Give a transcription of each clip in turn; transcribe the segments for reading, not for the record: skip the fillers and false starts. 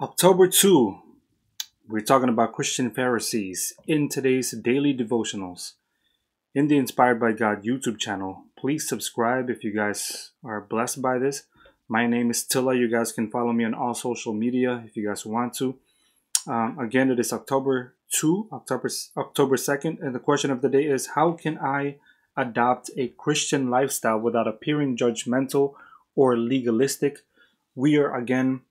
October 2, we're talking about Christian Pharisees in today's Daily Devotionals in the Inspired by God YouTube channel. Please subscribe if you guys are blessed by this. My name is Tilla. You guys can follow me on all social media if you guys want to. Again, it is October 2, October 2nd, and the question of the day is, how can I adopt a Christian lifestyle without appearing judgmental or legalistic? We are again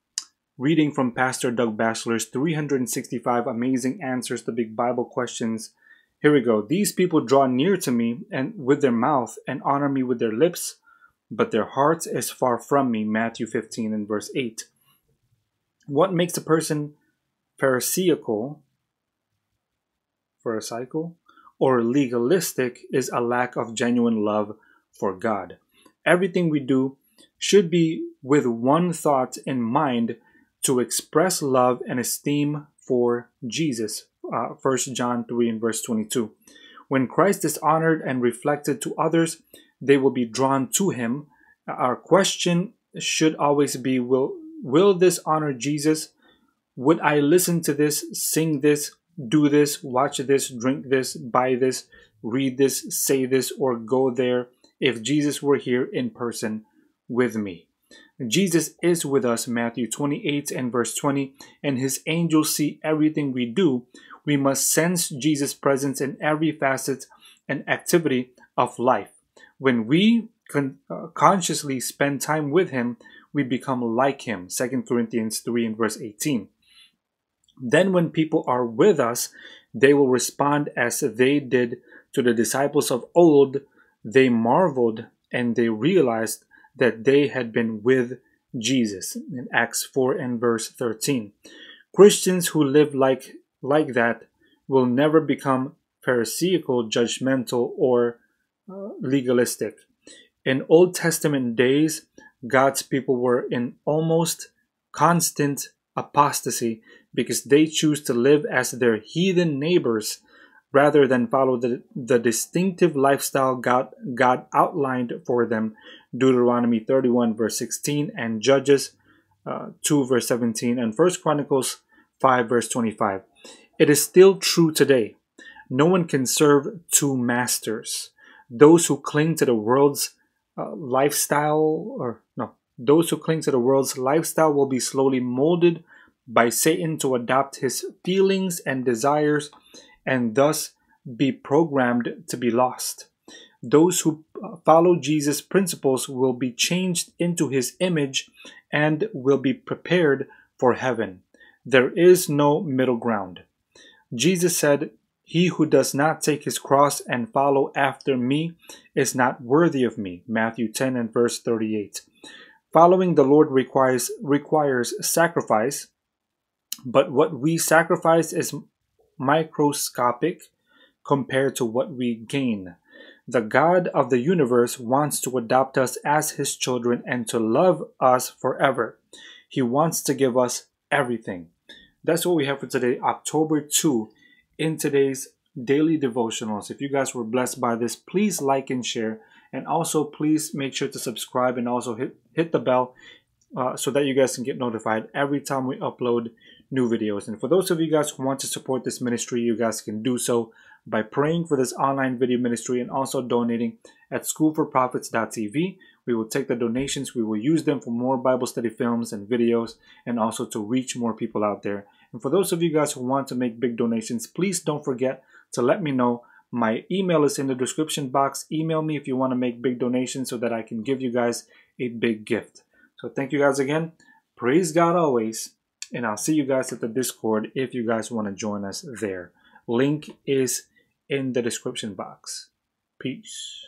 reading from Pastor Doug Batchelor's 365 Amazing Answers to Big Bible Questions. Here we go. These people draw near to me and with their mouth and honor me with their lips, but their heart is far from me. Matthew 15 and verse 8. What makes a person pharisaical or legalistic is a lack of genuine love for God. Everything we do should be with one thought in mind, to express love and esteem for Jesus, 1 John 3 and verse 22. When Christ is honored and reflected to others, they will be drawn to him. Our question should always be, will this honor Jesus? Would I listen to this, sing this, do this, watch this, drink this, buy this, read this, say this, or go there if Jesus were here in person with me? Jesus is with us, Matthew 28 and verse 20, and his angels see everything we do. We must sense Jesus' presence in every facet and activity of life. When we consciously spend time with him, we become like him, 2 Corinthians 3 and verse 18. Then when people are with us, they will respond as they did to the disciples of old. They marveled and they realized that they had been with Jesus in Acts 4 and verse 13. Christians who live like that will never become pharisaical, judgmental, or legalistic. In Old Testament days, God's people were in almost constant apostasy because they choose to live as their heathen neighbors rather than follow the distinctive lifestyle God outlined for them, Deuteronomy 31 verse 16 and Judges 2 verse 17 and 1 Chronicles 5 verse 25. It is still true today. No one can serve two masters. Those who cling to the world's lifestyle will be slowly molded by Satan to adopt his feelings and desires and thus be programmed to be lost. Those who follow Jesus' principles will be changed into his image and will be prepared for heaven. There is no middle ground. Jesus said, "He who does not take his cross and follow after me is not worthy of me." Matthew 10 and verse 38. Following the Lord requires sacrifice, but what we sacrifice is microscopic compared to what we gain. The God of the universe wants to adopt us as his children and to love us forever. He wants to give us everything. That's what we have for today, October 2, in today's Daily Devotionals. If you guys were blessed by this, please like and share. And also, please make sure to subscribe and also hit the bell so that you guys can get notified every time we upload new videos. And for those of you guys who want to support this ministry, you guys can do so by praying for this online video ministry and also donating at SchoolForProphets.tv. We will take the donations, we will use them for more Bible study films and videos, and also to reach more people out there. And for those of you guys who want to make big donations, please don't forget to let me know. My email is in the description box. Email me if you want to make big donations so that I can give you guys a big gift. So thank you guys again. Praise God always. And I'll see you guys at the Discord if you guys want to join us there. Link is in the description box. Peace.